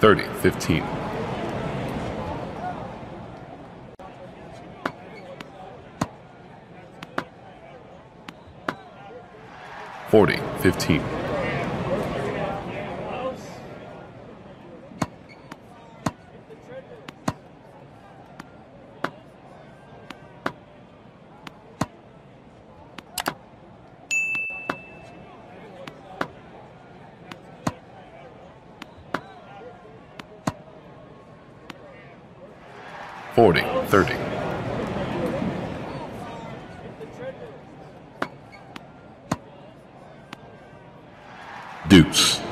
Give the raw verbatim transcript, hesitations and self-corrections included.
thirty fifteen. forty fifteen. forty thirty. Deuce.